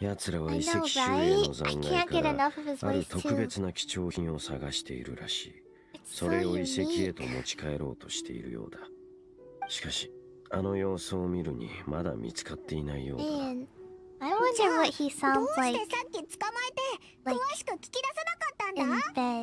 奴らは遺跡周囲の残骸からある特別な貴重品を探しているらしい。それを遺跡へと持ち帰ろうとしているようだ。しかし、あの様子を見るにまだ見つかっていないようだ。どうしてさっき捕まえて詳しく聞き出さなかったんだ？